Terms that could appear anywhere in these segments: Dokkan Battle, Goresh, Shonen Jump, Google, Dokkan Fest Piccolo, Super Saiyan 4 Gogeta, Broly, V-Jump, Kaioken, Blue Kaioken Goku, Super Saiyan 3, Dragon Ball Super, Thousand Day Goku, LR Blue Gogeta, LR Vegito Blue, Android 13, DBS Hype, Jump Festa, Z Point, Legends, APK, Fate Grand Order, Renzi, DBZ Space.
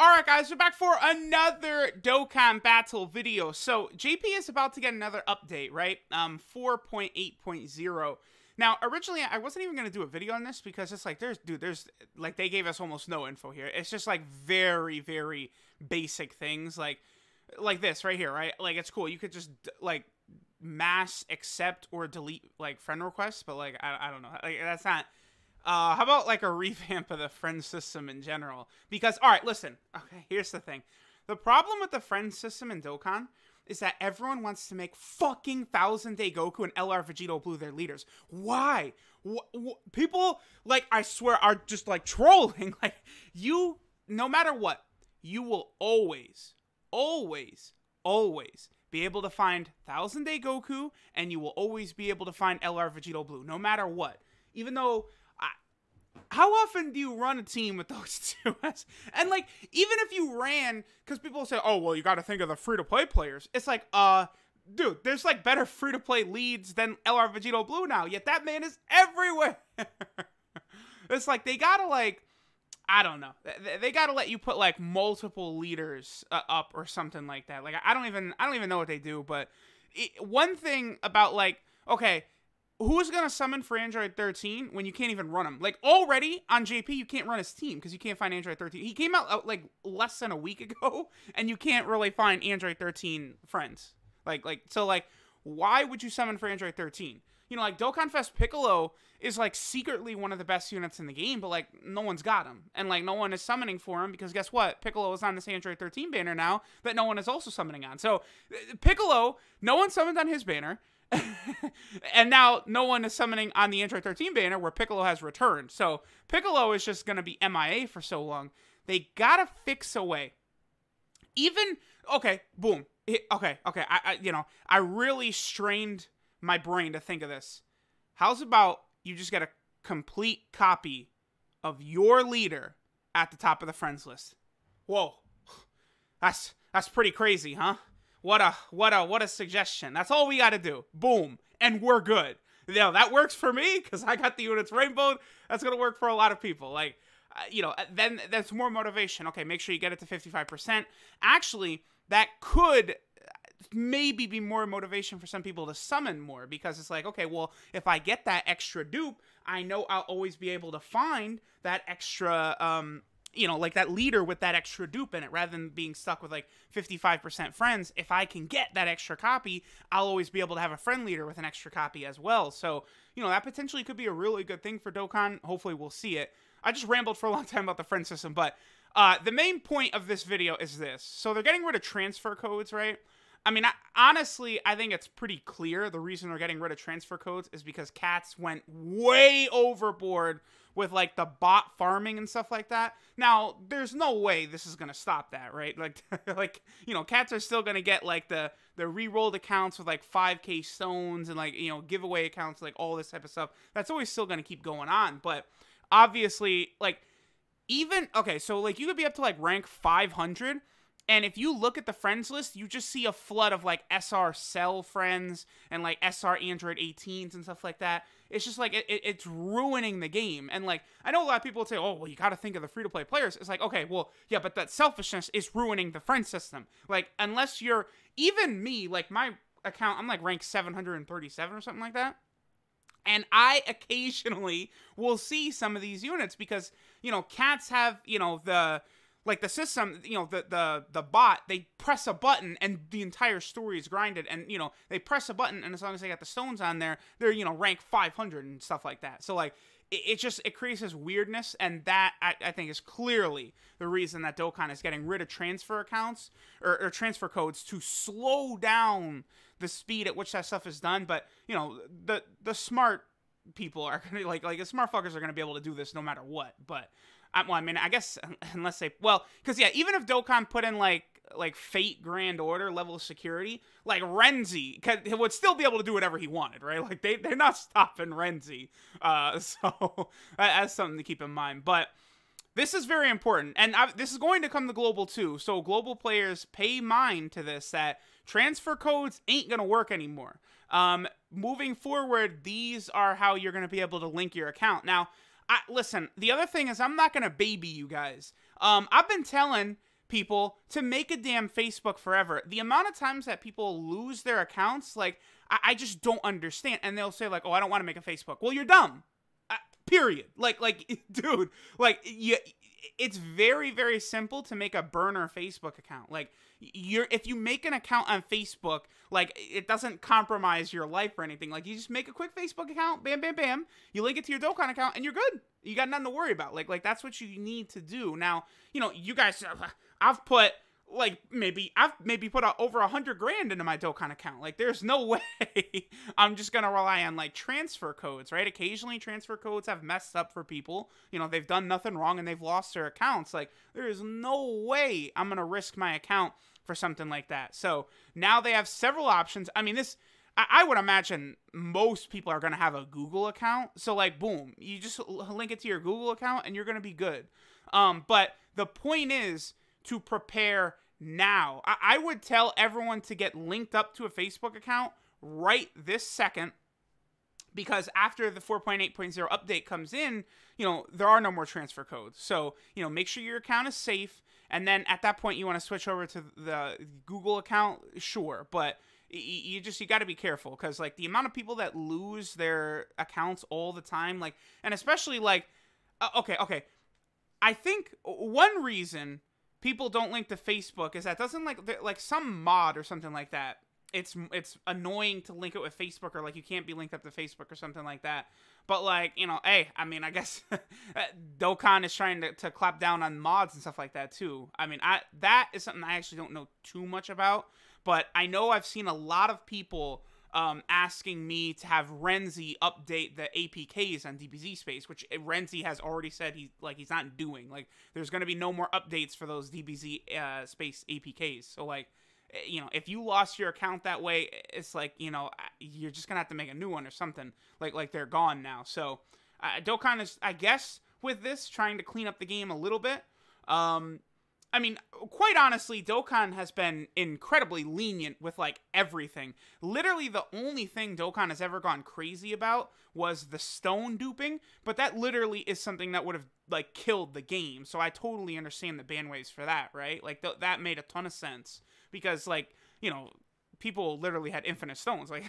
Alright guys, we're back for another Dokkan Battle video. So, JP is about to get another update, right? 4.8.0. Now, originally, I wasn't even going to do a video on this because it's like, dude, they gave us almost no info here. It's just like very, very basic things, like this right here, right? Like, it's cool. You could just, like, mass accept or delete, like, friend requests, but, like, I don't know. Like, that's not... how about like a revamp of the friend system in general? Because, all right, listen, okay, here's the thing. The problem with the friend system in Dokkan is that everyone wants to make fucking Thousand Day Goku and LR Vegito Blue their leaders. Why? People, like, I swear, are just like trolling. Like, you, no matter what, you will always, always, always be able to find Thousand Day Goku, and you will always be able to find LR Vegito Blue, no matter what. Even though... how often do you run a team with those two? And, like, even if you ran, because people say, oh, well, you got to think of the free-to-play players. It's like, dude, there's, like, better free-to-play leads than LR Vegito Blue now, yet that man is everywhere. It's like, they got to, like, I don't know. They got to let you put, like, multiple leaders up or something like that. Like, I don't even know what they do, but one thing about, like, okay, who's going to summon for Android 13 when you can't even run him? Like, already on JP, you can't run his team because you can't find Android 13. He came out, like, less than a week ago, and you can't really find Android 13 friends. So, why would you summon for Android 13? You know, like, Dokkan Fest Piccolo is, like, secretly one of the best units in the game, but, like, no one's got him. And, like, no one is summoning for him because guess what? Piccolo is on this Android 13 banner now that no one is also summoning on. So, Piccolo, no one summoned on his banner. And now no one is summoning on the Android 13 banner where Piccolo has returned. So Piccolo is just going to be MIA for so long. They got to fix a way. Even, okay, boom. Okay. I really strained my brain to think of this. How's about you just get a complete copy of your leader at the top of the friends list? Whoa. That's pretty crazy, huh? What a suggestion. That's all we got to do. Boom. And we're good. Now, that works for me because I got the units rainbowed. That's going to work for a lot of people. Like, then that's more motivation. Okay, make sure you get it to 55%. Actually, that could maybe be more motivation for some people to summon more because it's like, okay, well, if I get that extra dupe, I know I'll always be able to find that extra... like that leader with that extra dupe in it rather than being stuck with like 55% friends. If I can get that extra copy, I'll always be able to have a friend leader with an extra copy as well. So, that potentially could be a really good thing for Dokkan. Hopefully we'll see it. I just rambled for a long time about the friend system, but the main point of this video is this. So they're getting rid of transfer codes, right? I mean, honestly, I think it's pretty clear the reason they're getting rid of transfer codes is because Cats went way overboard with, like, the bot farming and stuff like that. Now, there's no way this is going to stop that, right? Like, Cats are still going to get, like, the re-rolled accounts with, like, 5K stones and, like, giveaway accounts, like, all this type of stuff. That's always still going to keep going on. But, obviously, like, even... okay, so, like, you could be up to, like, rank 500... and if you look at the friends list, you just see a flood of, like, SR Cell friends and, like, SR Android 18s and stuff like that. It's just, like, it's ruining the game. And, like, I know a lot of people would say, oh, well, you got to think of the free-to-play players. It's like, okay, well, yeah, but that selfishness is ruining the friend system. Like, unless you're... even me, like, my account, I'm, like, ranked 737 or something like that. And I occasionally will see some of these units because, Cats have, the... like, the system, the bot, they press a button and the entire story is grinded. And, they press a button and as long as they got the stones on there, they're, rank 500 and stuff like that. So, like, it creates this weirdness. And that, I think, is clearly the reason that Dokkan is getting rid of transfer accounts or transfer codes to slow down the speed at which that stuff is done. But, the smart people are going to, like, the smart fuckers are going to be able to do this no matter what. But... well, I mean, I guess, unless they... well, because, yeah, even if Dokkan put in, like Fate Grand Order level of security, like, Renzi would still be able to do whatever he wanted, right? Like, they're not stopping Renzi. So, that's something to keep in mind. But this is very important. And this is going to come to Global, too. So, Global players, pay mind to this, that transfer codes ain't going to work anymore. Moving forward, these are how you're going to be able to link your account. Now... listen, the other thing is I'm not going to baby you guys. I've been telling people to make a damn Facebook forever. The amount of times that people lose their accounts, like, I just don't understand. And they'll say, like, oh, I don't want to make a Facebook. Well, you're dumb. Period. Like, dude, like, it's very, very simple to make a burner Facebook account. Like, if you make an account on Facebook, like, it doesn't compromise your life or anything. Like, you just make a quick Facebook account, bam, bam, bam. You link it to your Dokkan account, and you're good. You got nothing to worry about. Like, that's what you need to do. Now, you know, you guys, I've put, like, I've maybe put over 100 grand into my Dokkan account. Like, there's no way I'm just going to rely on, like, transfer codes, right? Occasionally transfer codes have messed up for people. You know, they've done nothing wrong and they've lost their accounts. Like, there is no way I'm going to risk my account for something like that. So now they have several options. I mean, I would imagine most people are going to have a Google account. So, like, boom, you just link it to your Google account and you're going to be good. But the point is, to prepare now. I would tell everyone to get linked up to a Facebook account right this second, because after the 4.8.0 update comes in, you know, there are no more transfer codes. So, you know, make sure your account is safe, and then at that point you want to switch over to the Google account, sure, but you got to be careful, because, like, the amount of people that lose their accounts all the time, like, and especially, like, okay, I think one reason people don't link to Facebook is that doesn't, like some mod or something like that. It's annoying to link it with Facebook, or, like, you can't be linked up to Facebook or something like that. But, like, you know, hey, I mean, I guess Dokkan is trying to clap down on mods and stuff like that too. I mean, that is something I actually don't know too much about, but I know I've seen a lot of people asking me to have Renzi update the APKs on DBZ Space, which Renzi has already said he's not doing. Like, there's going to be no more updates for those DBZ Space APKs. So, like, you know, if you lost your account that way, it's like, you know, you're just going to have to make a new one or something. Like they're gone now. So, Dokkan is, I guess, with this, trying to clean up the game a little bit. I mean, quite honestly, Dokkan has been incredibly lenient with, like, everything. Literally, the only thing Dokkan has ever gone crazy about was the stone duping, but that literally is something that would have, like, killed the game, so I totally understand the bandwaves for that, right? Like, that made a ton of sense, because, like, you know, people literally had infinite stones, like,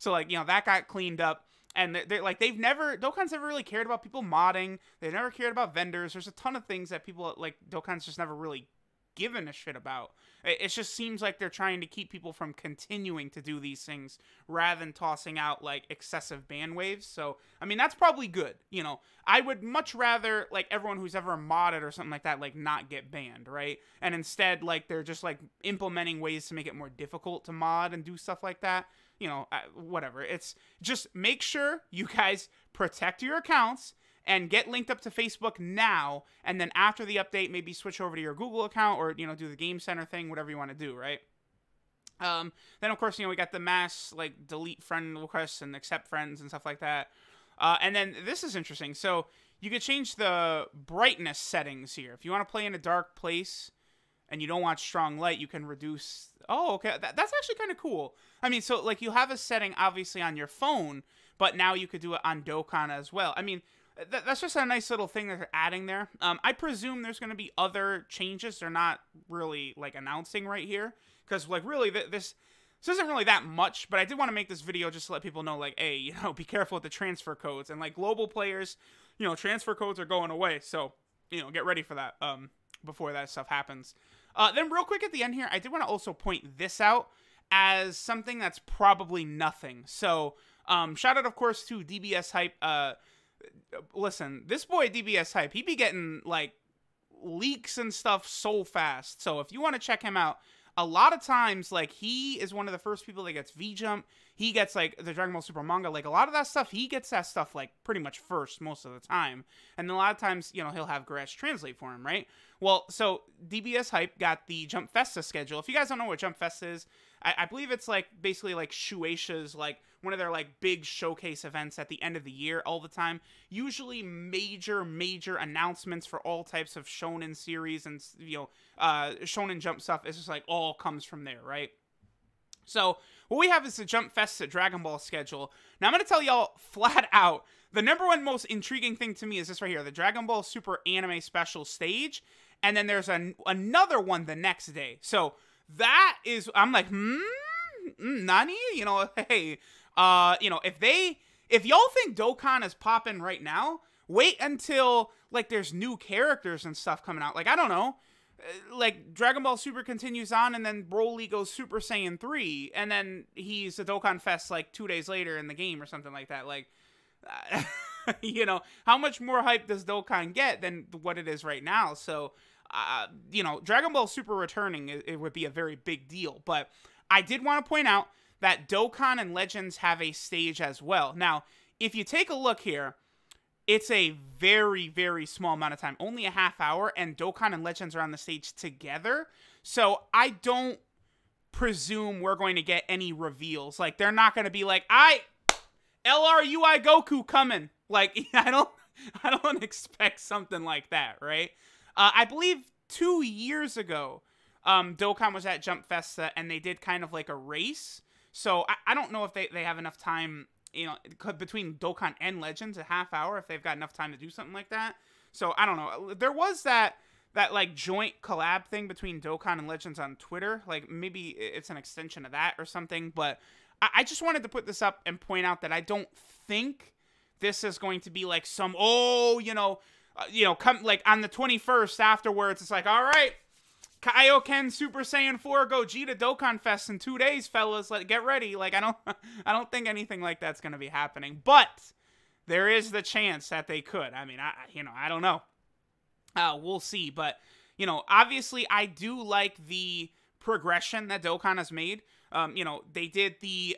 so, like, you know, that got cleaned up. And they're like, Dokkan's never really cared about people modding. They've never cared about vendors. There's a ton of things that people, like, Dokkan's just never really given a shit about. It just seems like they're trying to keep people from continuing to do these things rather than tossing out, like, excessive ban waves. So, I mean, that's probably good. You know, I would much rather, like, everyone who's ever modded or something like that, like, not get banned, right? And instead, like, they're just, like, implementing ways to make it more difficult to mod and do stuff like that. You know, whatever. It's just, make sure you guys protect your accounts and get linked up to Facebook now. And then after the update, maybe switch over to your Google account, or, you know, do the Game Center thing, whatever you want to do, right? Then, of course, you know, we got the mass, like, delete friend requests and accept friends and stuff like that. And then this is interesting. So you could change the brightness settings here. If you want to play in a dark place and you don't want strong light, you can reduce... Oh, okay, that's actually kind of cool. I mean, so, like, you have a setting, obviously, on your phone, but now you could do it on Dokkan as well. I mean, that's just a nice little thing that they're adding there. I presume there's going to be other changes they're not really, like, announcing right here, because, like, really, this isn't really that much, but I did want to make this video just to let people know, like, hey, you know, be careful with the transfer codes, and, like, global players, you know, transfer codes are going away, so, you know, get ready for that, before that stuff happens. Then real quick at the end here, I did want to also point this out as something that's probably nothing. So, shout out, of course, to DBS Hype. Listen, this boy DBS Hype, he be getting, like, leaks and stuff so fast. So if you want to check him out, a lot of times, like, he is one of the first people that gets V-Jump. He gets, like, the Dragon Ball Super manga. Like, a lot of that stuff, he gets that stuff, like, pretty much first most of the time. And a lot of times, you know, he'll have Goresh translate for him, right? Well, so DBS Hype got the Jump Festa schedule. If you guys don't know what Jump Festa is, I believe it's, like, basically, like, Shueisha's, like, one of their, like, big showcase events at the end of the year all the time. Usually major announcements for all types of shonen series and, you know, Shonen Jump stuff. It's just, like, all comes from there, right? So what we have is the Jump Festa Dragon Ball schedule. Now, I'm going to tell y'all flat out, the #1 most intriguing thing to me is this right here, the Dragon Ball Super Anime Special Stage. and then there's another one the next day. So that is, I'm like, nani? You know, hey, you know, if y'all think Dokkan is popping right now, wait until, like, there's new characters and stuff coming out. Like, I don't know. Like, Dragon Ball Super continues on, and then Broly goes Super Saiyan 3, and then he's a Dokkan Fest, like, 2 days later in the game or something like that. Like, you know, how much more hype does Dokkan get than what it is right now? So, you know, Dragon Ball Super returning, it would be a very big deal. But I did want to point out that Dokkan and Legends have a stage as well. Now, if you take a look here, it's a very, very small amount of time, only a half hour, and Dokkan and Legends are on the stage together. So I don't presume we're going to get any reveals. Like, they're not going to be like, LR UI Goku coming. Like, I don't expect something like that, right? I believe 2 years ago, Dokkan was at Jump Festa, and they did kind of like a race. So I don't know if they have enough time, you know, between Dokkan and Legends, a half hour, if they've got enough time to do something like that. So I don't know. There was that like joint collab thing between Dokkan and Legends on Twitter. Like, maybe it's an extension of that or something. But I just wanted to put this up and point out that I don't think this is going to be like some, you know, come like on the 21st afterwards. It's like, all right, Kaioken Super Saiyan 4 Gogeta Dokkan Fest in 2 days, fellas. Get ready. Like, I don't think anything like that's going to be happening, but there is the chance that they could. I mean, you know, I don't know. We'll see. But, you know, obviously I do like the progression that Dokkan has made. You know, they did the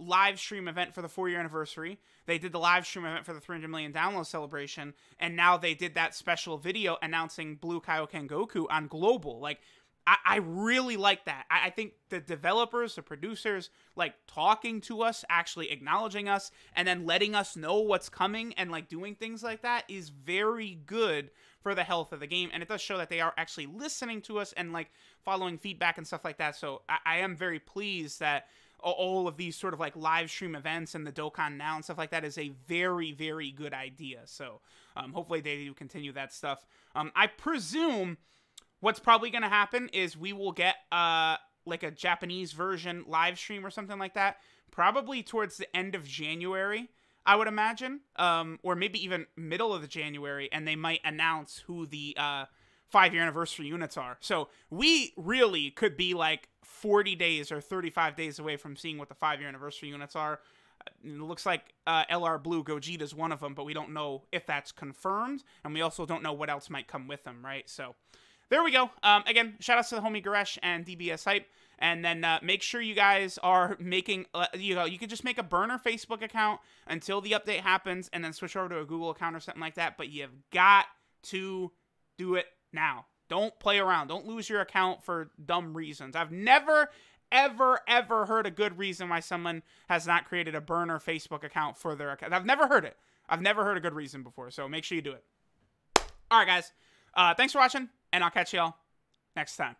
live stream event for the 4-year anniversary. They did the live stream event for the 300 million download celebration. And now they did that special video announcing Blue Kaioken Goku on Global. Like, I really like that. I think the developers, the producers, like, talking to us, actually acknowledging us, and then letting us know what's coming and, like, doing things like that is very good for the health of the game. And it does show that they are actually listening to us and, like, following feedback and stuff like that. So I am very pleased that all of these sort of, like, live stream events and the Dokkan Now and stuff like that is a very, very good idea. So hopefully they do continue that stuff. I presume what's probably going to happen is we will get, like, a Japanese version live stream or something like that, probably towards the end of January, I would imagine, or maybe even middle of the January, and they might announce who the 5-year anniversary units are. So we really could be, like, 40 days or 35 days away from seeing what the 5-year anniversary units are. It looks like LR Blue Gogeta is one of them, but we don't know if that's confirmed, and we also don't know what else might come with them, right? So there we go. Again, shout outs to the homie Goresh and DBS Hype. And then make sure you guys are making, you know, you could just make a burner Facebook account until the update happens and then switch over to a Google account or something like that. But you've got to do it now. Don't play around. Don't lose your account for dumb reasons. I've never, ever, ever heard a good reason why someone has not created a burner Facebook account for their account. I've never heard it. I've never heard a good reason before. So make sure you do it. All right, guys. Thanks for watching. And I'll catch y'all next time.